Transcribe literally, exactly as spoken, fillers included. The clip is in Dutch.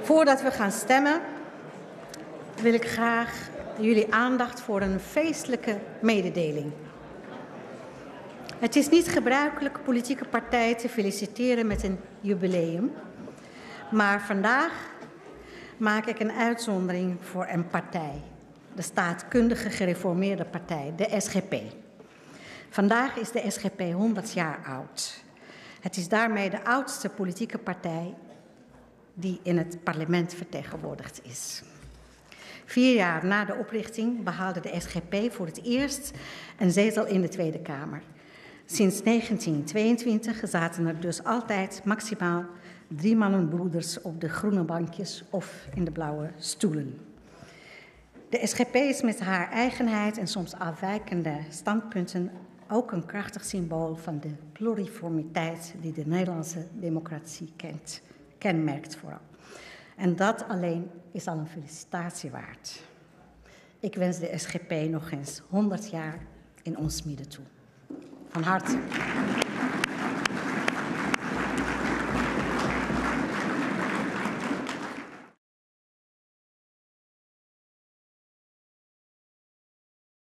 Voordat we gaan stemmen wil ik graag jullie aandacht voor een feestelijke mededeling. Het is niet gebruikelijk politieke partijen te feliciteren met een jubileum. Maar vandaag maak ik een uitzondering voor een partij. De Staatkundige Gereformeerde Partij, de S G P. Vandaag is de S G P honderd jaar oud. Het is daarmee de oudste politieke partij die in het parlement vertegenwoordigd is. Vier jaar na de oprichting behaalde de S G P voor het eerst een zetel in de Tweede Kamer. Sinds negentien tweeëntwintig zaten er dus altijd maximaal drie mannenbroeders op de groene bankjes of in de blauwe stoelen. De S G P is met haar eigenheid en soms afwijkende standpunten ook een krachtig symbool van de pluriformiteit die de Nederlandse democratie kent, kenmerkt vooral. En dat alleen is al een felicitatie waard. Ik wens de S G P nog eens honderd jaar in ons midden toe. Van harte.